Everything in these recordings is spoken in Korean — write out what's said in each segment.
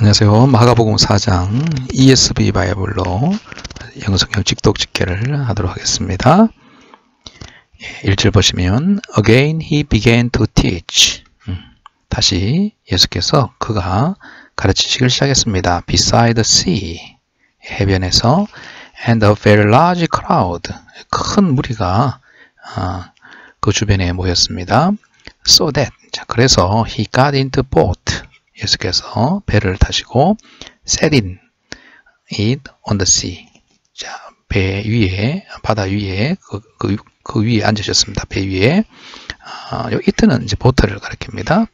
안녕하세요. 마가복음 4장 ESV 바이블로 영성경 직독 직계를 하도록 하겠습니다. 1절 보시면 Again he began to teach. 다시 예수께서 그가 가르치시기를 시작했습니다. Beside the sea, 해변에서 And a very large crowd, 큰 무리가 그 주변에 모였습니다. So that, 그래서 he got into boat. 예수께서 배를 타시고 set in it on the sea. 배 위에, 바다 위에, 그 위에 앉으셨습니다. 배 위에. 요 it는 이제 보트를 가리킵니다.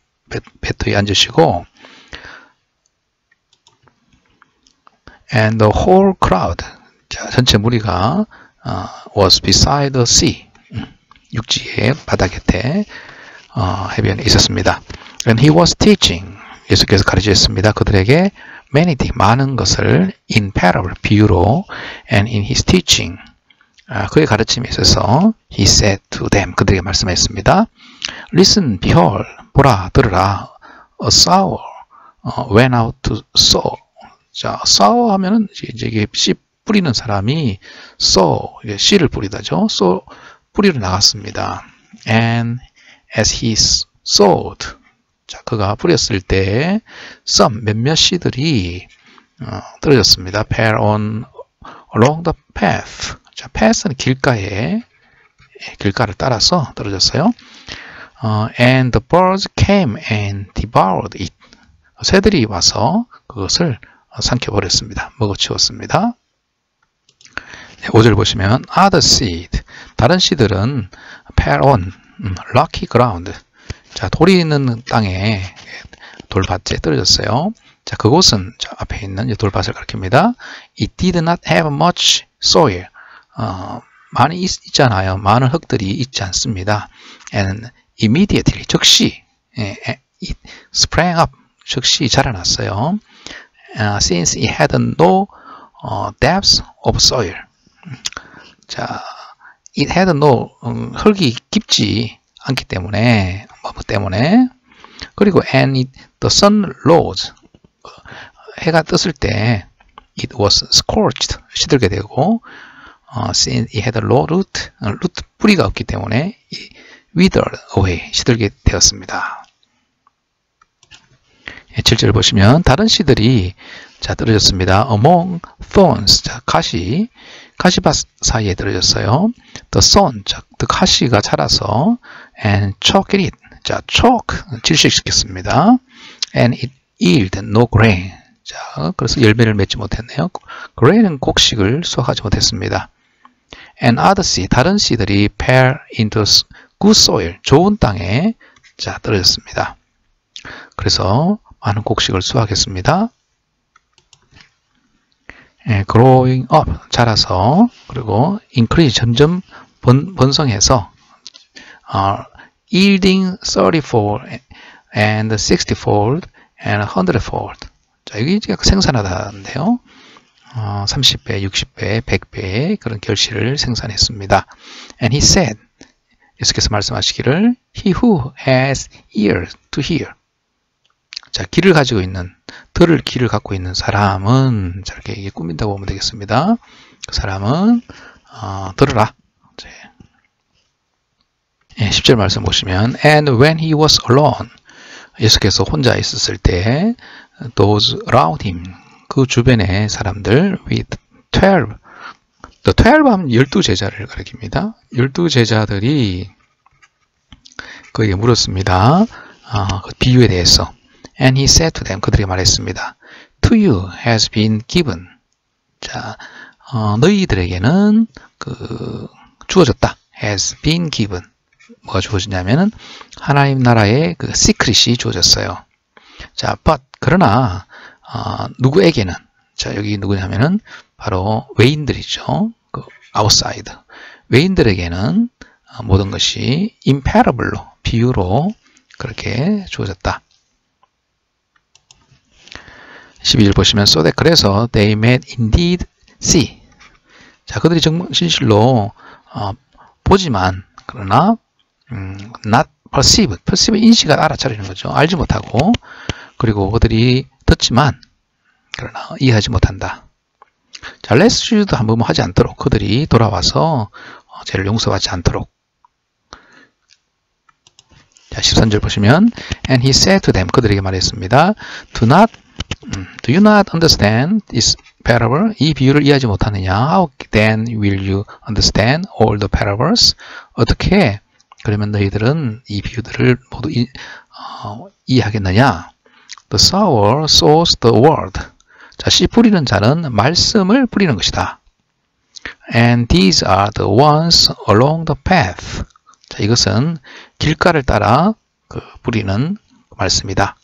배트에 앉으시고 and the whole crowd, 전체 무리가 was beside the sea, 육지의 바다 곁에 해변에 있었습니다. And he was teaching. 예수께서 가르치셨습니다. 그들에게 many things, 많은 것을 in parable, 비유로 and in his teaching, 그의 가르침에 있어서 he said to them, 그들에게 말씀했습니다. Listen, behold, 보라, 들으라. A sower went out to sow. 자, sower 하면은 이게 씨 뿌리는 사람이 sow, 씨를 뿌리다죠. sow, 뿌리로 나갔습니다. And as he sowed, 자, 그가 뿌렸을 때 some, 몇몇 씨들이 떨어졌습니다. Fell on along the path. 자, path는 길가를 따라서 떨어졌어요. And the birds came and devoured it. 새들이 와서 그것을 삼켜버렸습니다. 먹어치웠습니다. 네, 5절 보시면 other seed, 다른 씨들은 fell on rocky ground. 자, 돌이 있는 땅에 돌밭에 떨어졌어요. 자, 그곳은 앞에 있는 돌밭을 가리킵니다. It did not have much soil. 많이 있잖아요. 많은 흙들이 있지 않습니다. And immediately, 즉시 it sprang up, 즉시 자라났어요. Since it had no depth of soil. 자, it had no, 흙이 깊지 않기 때문에, 그리고 and the sun rose, 해가 떴을 때 it was scorched, 시들게 되고 since it had no root, 뿌리가 없기 때문에 it withered away, 시들게 되었습니다. 7절 보시면 다른 씨들이, 자, 떨어졌습니다. Among thorns, 자, 가시밭 사이에 떨어졌어요. The sun, 자, 가시가 자라서 and choked it, 자, choke, 질식시켰습니다. And it yielded no grain, 자, 그래서 열매를 맺지 못했네요. grain은 곡식을 수확하지 못했습니다. And other seed, 다른 씨들이 fell into good soil, 좋은 땅에, 자, 떨어졌습니다. 그래서 많은 곡식을 수확했습니다. growing up, 자라서, 그리고 increase, 점점 번성해서 yielding 30fold and 60fold and 100fold. 자, 여기 이제 생산하다는데요. 30배, 60배, 100배의 그런 결실을 생산했습니다. And he said, 예수께서 말씀하시기를 He who has ear to hear. 자, 귀를 가지고 있는, 들을 귀를 갖고 있는 사람은, 자, 이렇게 이게 꾸민다고 보면 되겠습니다. 그 사람은 들으라. 자, 예, 10절 말씀 보시면 And when he was alone, 예수께서 혼자 있었을 때 those around him, 그 주변의 사람들 with 12, the 12 하면 12제자를 가리킵니다. 12제자들이 그에게 물었습니다. 그 비유에 대해서. And he said to them, 그들에게 말했습니다. To you has been given. 자, 너희들에게는 주어졌다. has been given. 뭐가 주어지냐면은 하나님 나라의 그 시크릿이 주어졌어요. 자, but 그러나 누구에게는, 자, 여기 누구냐면은 바로 외인들이죠. 그 outside. 외인들에게는 모든 것이 in parable로, 비유로 그렇게 주어졌다. 12절 보시면 so that, 그래서 they might indeed see. 자, 그들이 진실로 보지만, 그러나 not perceive. perceive, 인식을 알아차리는 거죠. 알지 못하고, 그리고 그들이 듣지만 그러나 이해하지 못한다. 자, 레스주도 한번 하지 않도록, 그들이 돌아와서 죄를 용서받지 않도록. 자, 13절 보시면 And he said to them, 그들에게 말했습니다. Do you not understand this parable? 이 비유를 이해하지 못하느냐? How then will you understand all the parables? 어떻게 그러면 너희들은 이 비유들을 모두 이해하겠느냐? The sower sows the word. 자, 씨 뿌리는 자는 말씀을 뿌리는 것이다. And these are the ones along the path. 자, 이것은 길가를 따라 뿌리는 말씀이다.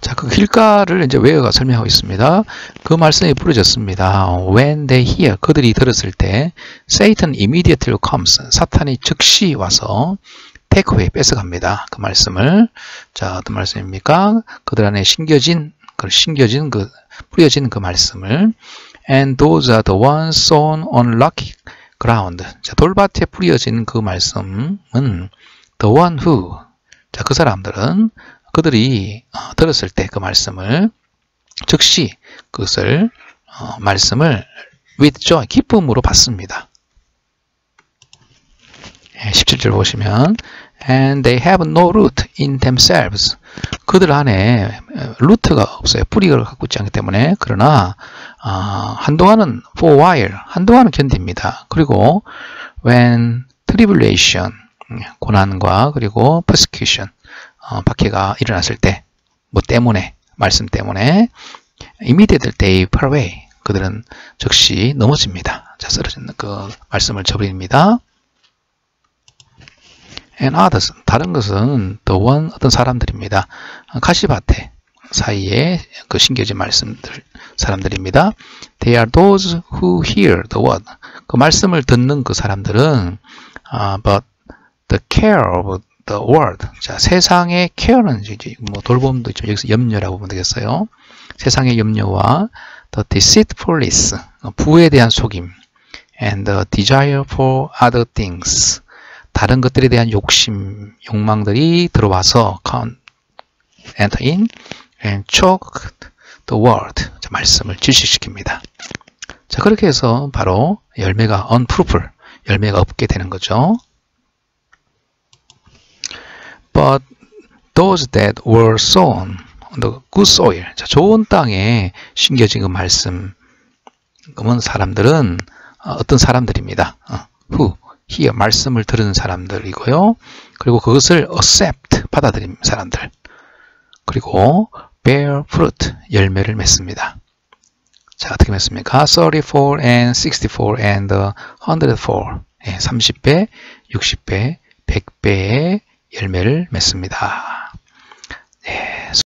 자, 그 길가를 이제 웨어가 설명하고 있습니다. 그 말씀이 뿌려졌습니다. When they hear, 그들이 들었을 때, Satan immediately comes, 사탄이 즉시 와서 take away, 뺏어갑니다. 그 말씀을. 자, 어떤 말씀입니까? 그들 안에 뿌려진 그 말씀을. And those are the ones sown on rocky ground. 자, 돌밭에 뿌려진 그 말씀은 the one who. 자, 그 사람들은 그들이 들었을 때 그 말씀을 즉시 그것을 말씀을 with joy, 기쁨으로 받습니다. 17절 보시면 And they have no root in themselves. 그들 안에 루트가 없어요. 뿌리를 갖고 있지 않기 때문에. 그러나 한동안은 for a while, 한동안은 견딥니다. 그리고 when tribulation, 고난과 그리고 persecution, 박해가 일어났을 때, 뭐 때문에, 말씀 때문에 immediately they fall away. 그들은 즉시 넘어집니다. 자, 쓰러진 그 말씀을 저버립니다. And others, 다른 것은 the one, 어떤 사람들입니다. 가시밭에 사이에 그 신겨진 말씀들, 사람들입니다. They are those who hear the word. 그 말씀을 듣는 그 사람들은 but the care of the world. 자, 세상의 care는 뭐 돌봄도 있죠. 여기서 염려라고 보면 되겠어요. 세상의 염려와 the deceitfulness, 부에 대한 속임, and the desire for other things. 다른 것들에 대한 욕심, 욕망들이 들어와서 enter in and choke the word. 자, 말씀을 질식시킵니다. 자, 그렇게 해서 바로 열매가 unfruitful, 열매가 없게 되는 거죠. But those that were sown on the good soil. 자, 좋은 땅에 심겨진 그 말씀, 그러면 사람들은 어떤 사람들입니다. Who? Here, 말씀을 들은 사람들이고요. 그리고 그것을 accept, 받아들인 사람들. 그리고 bear fruit, 열매를 맺습니다. 자, 어떻게 맺습니까? 34 and 64 and 104. 예, 30배, 60배, 100배의 열매를 맺습니다.